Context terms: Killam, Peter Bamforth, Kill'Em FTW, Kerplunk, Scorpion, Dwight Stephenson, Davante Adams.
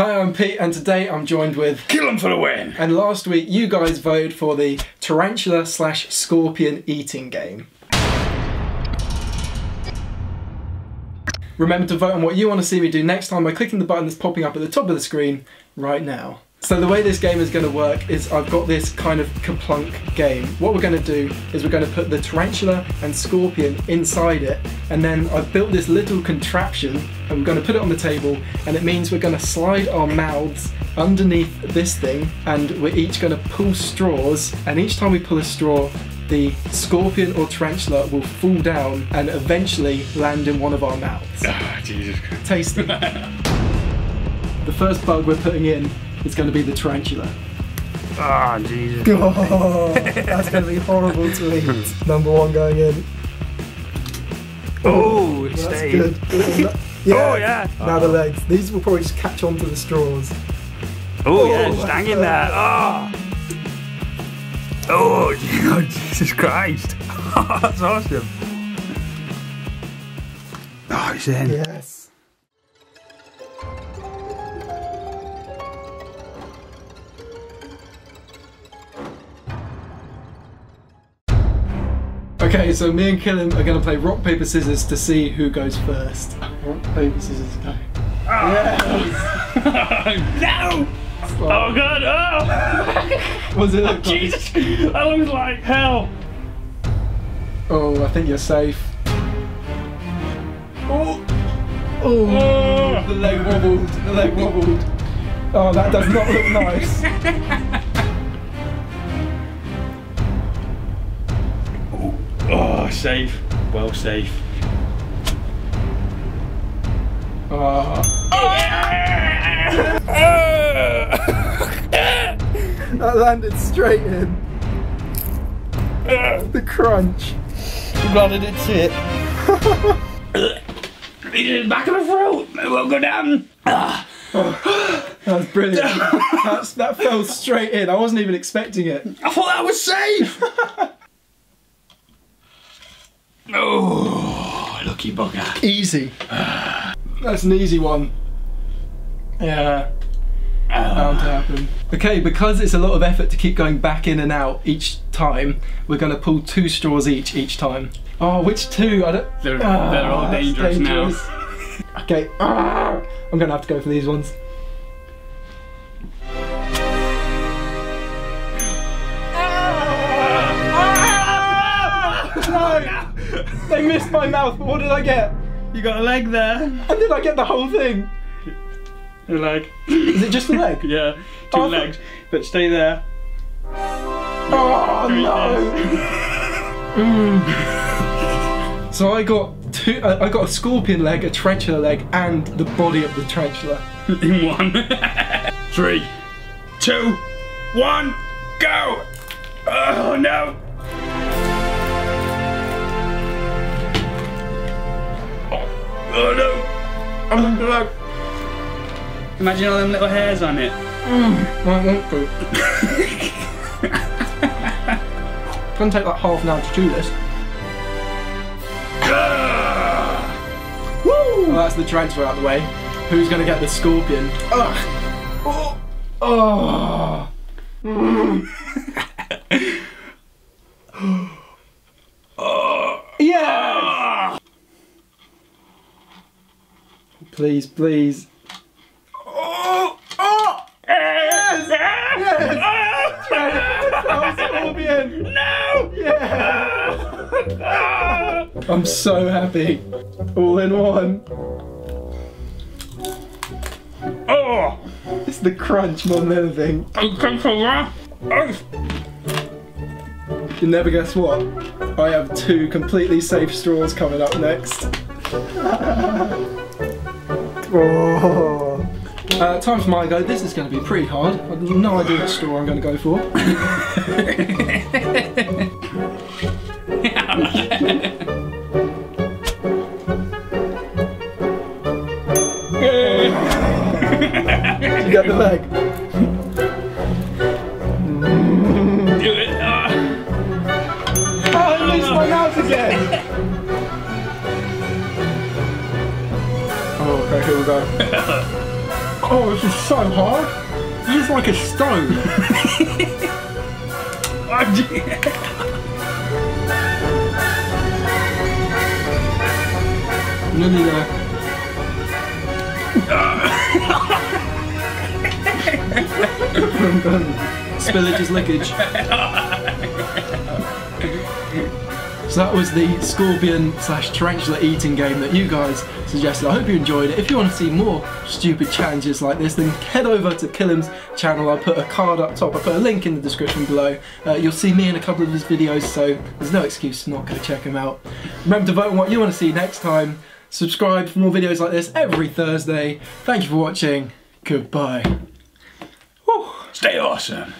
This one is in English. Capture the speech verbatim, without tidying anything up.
Hi, I'm Pete, and today I'm joined with Kill 'em for the win! And last week you guys voted for the tarantula slash scorpion eating game. Remember to vote on what you want to see me do next time by clicking the button that's popping up at the top of the screen right now. So the way this game is going to work is I've got this kind of Kerplunk game. What we're going to do is we're going to put the tarantula and scorpion inside it, and then I've built this little contraption and we're going to put it on the table, and it means we're going to slide our mouths underneath this thing and we're each going to pull straws, and each time we pull a straw the scorpion or tarantula will fall down and eventually land in one of our mouths. Ah, Jesus Christ. Tasty. The first bug we're putting in is going to be the tarantula. Ah, oh, Jesus. Oh, that's going to be horrible to eat. Number one going in. Oh, it stayed. Good. Yeah. Oh, yeah. Now oh. The legs. These will probably just catch onto the straws. Oh, oh yeah, just hang in there. Oh. Oh, oh, Jesus Christ. That's awesome. Oh, he's in. Yes. Okay, so me and Killam are going to play rock, paper, scissors to see who goes first. Rock, paper, scissors, go. Oh. Yes. No! Oh god! Oh! Was it? Oh, like? Jesus! That looks like hell. Oh, I think you're safe. Oh! Oh! Oh. The leg wobbled. The leg wobbled. Oh, that does not look nice. Oh. Oh, safe. Well, safe. Oh. Oh, yeah. Oh. That landed straight in. Uh, the crunch. She blooded its shit. It's back in the throat. It won't go down. Uh. Oh, that was brilliant. That's, that fell straight in. I wasn't even expecting it. I thought that was safe. Oh, lucky bugger. Easy. Uh. That's an easy one. Yeah. Bound to happen. Okay, because it's a lot of effort to keep going back in and out each time, we're going to pull two straws each each time. Oh, which two? I don't. They're, oh, they're all dangerous, dangerous now. Okay, oh, I'm going to have to go for these ones. No! They missed my mouth, but what did I get? You got a leg there. And did I get the whole thing? A leg. Is it just a leg? Yeah, two oh, legs. But stay there. Oh no! Mm. So I got two. Uh, I got a scorpion leg, a tarantula leg, and the body of the tarantula. In one. Three, two, one, go! Oh no! Oh, oh no! I'm the leg. Imagine all them little hairs on it. Mm, I won't do. It's gonna take like half an hour to do this. Woo! Well, that's the tarantula out of the way. Who's gonna get the scorpion? Ugh. Oh! Oh! Mm. Oh. Yeah! Please, please. No! Yeah! I'm so happy. All in one. Oh! It's the crunch more than anything. I can't feel that. Oh. You'll never guess what. I have two completely safe straws coming up next. Oh. Uh, time for my go. This is going to be pretty hard. I've no idea what straw I'm going to go for. You got the leg. Do it. Oh, I lose my mouth again. Oh, okay, here we go. Oh, this is so hard. This is like a stone. Oh, yeah. Nearly there. Spillage is lickage. So that was the scorpion slash tarantula eating game that you guys suggested. I hope you enjoyed it. If you want to see more stupid challenges like this, then head over to Killem's channel. I put a card up top, I put a link in the description below. Uh, you'll see me in a couple of his videos, so there's no excuse to not go check him out. Remember to vote on what you want to see next time. Subscribe for more videos like this every Thursday. Thank you for watching. Goodbye. Whew. Stay awesome.